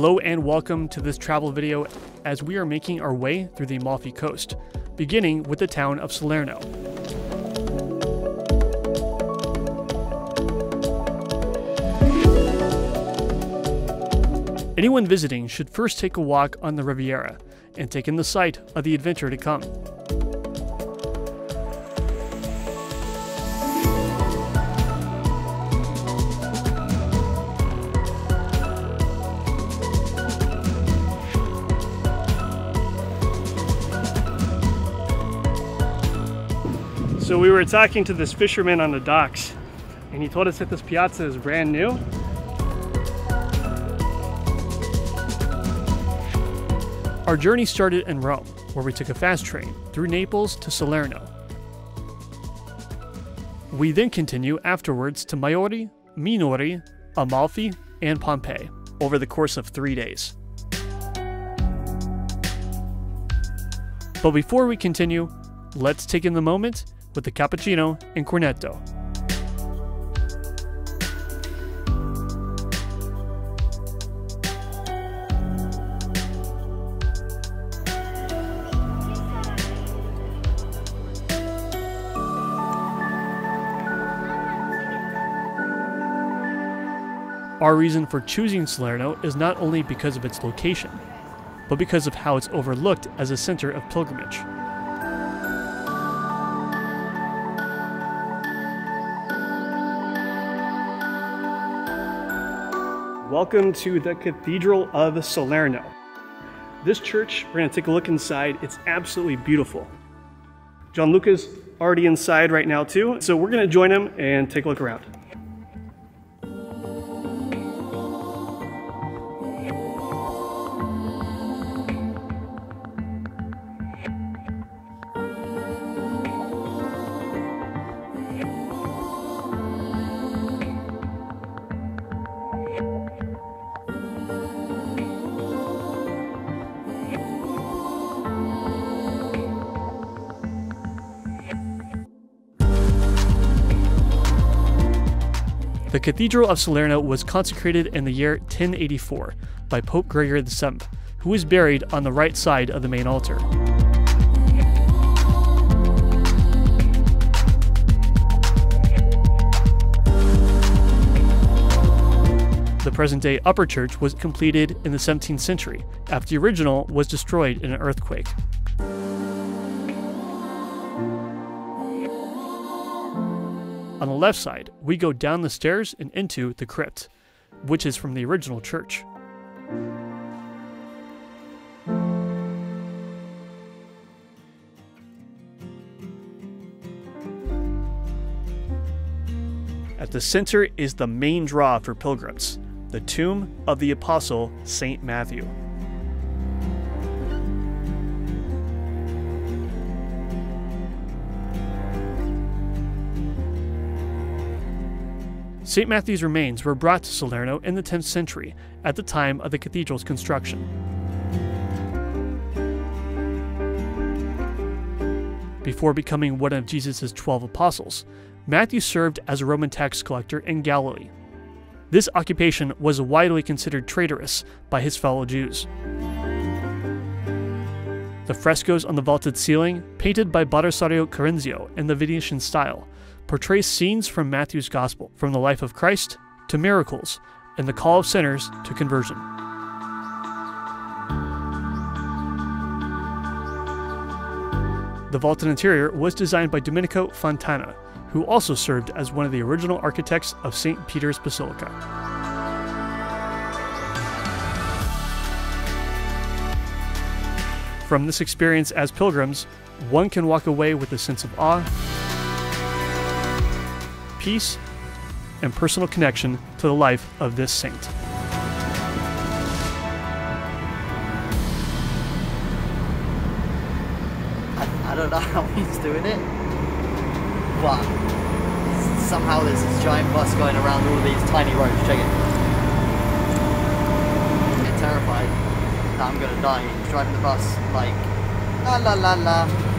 Hello and welcome to this travel video as we are making our way through the Amalfi Coast, beginning with the town of Salerno. Anyone visiting should first take a walk on the Riviera and take in the sight of the adventure to come. So we were talking to this fisherman on the docks and he told us that this piazza is brand new. Our journey started in Rome, where we took a fast train through Naples to Salerno. We then continue afterwards to Maiori, Minori, Amalfi, and Pompeii over the course of 3 days. But before we continue, let's take in the moment with the cappuccino and cornetto. Our reason for choosing Salerno is not only because of its location, but because of how it's overlooked as a center of pilgrimage. Welcome to the Cathedral of Salerno. This church, we're going to take a look inside. It's absolutely beautiful. Gianluca's already inside right now too, so we're going to join him and take a look around. The Cathedral of Salerno was consecrated in the year 1084 by Pope Gregory VII, who is buried on the right side of the main altar. The present-day upper church was completed in the 17th century, after the original was destroyed in an earthquake. On the left side, we go down the stairs and into the crypt, which is from the original church. At the center is the main draw for pilgrims, the tomb of the apostle St. Matthew. St. Matthew's remains were brought to Salerno in the 10th century, at the time of the cathedral's construction. Before becoming one of Jesus' 12 apostles, Matthew served as a Roman tax collector in Galilee. This occupation was widely considered traitorous by his fellow Jews. The frescoes on the vaulted ceiling, painted by Bartolommeo Corenzio in the Venetian style, portrays scenes from Matthew's Gospel, from the life of Christ to miracles and the call of sinners to conversion. The vaulted interior was designed by Domenico Fontana, who also served as one of the original architects of St. Peter's Basilica. From this experience as pilgrims, one can walk away with a sense of awe, peace, and personal connection to the life of this saint. I don't know how he's doing it, but somehow there's this giant bus going around all these tiny roads. Check it. I get terrified that I'm gonna die driving the bus like la la la la.